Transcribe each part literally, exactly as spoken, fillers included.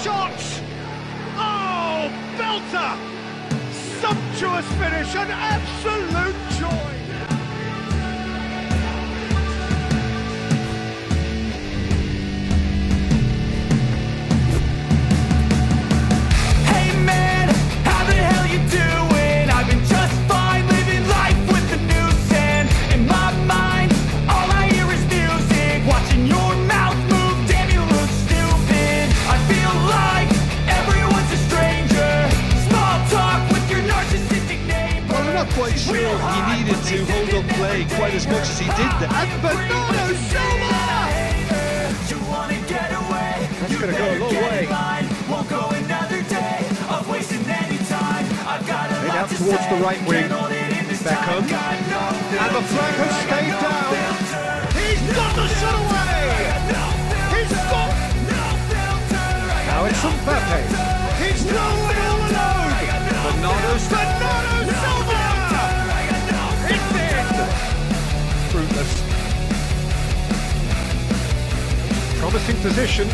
shots! Oh, belter! Sumptuous finish, an absolute joy! Quite sure he needed to hold up play quite as much as he did that. And Bernardo Silva! That's going to go a long way. And out towards the right wing. Beckham. And the flag has stayed down. He's got the shot away! He's got... Now it's Mbappe. He's nowhere alone! Bernardo Silva! Promising position.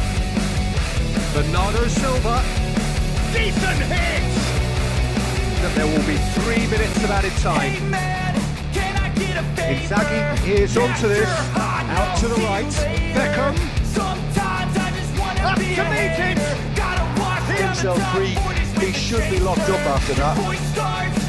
Bernardo Silva. Decent hit! That there will be three minutes of added time. Inzaghi hears onto this. Out to the right. Beckham. Up to meet it! Himself free. He should be locked up after that.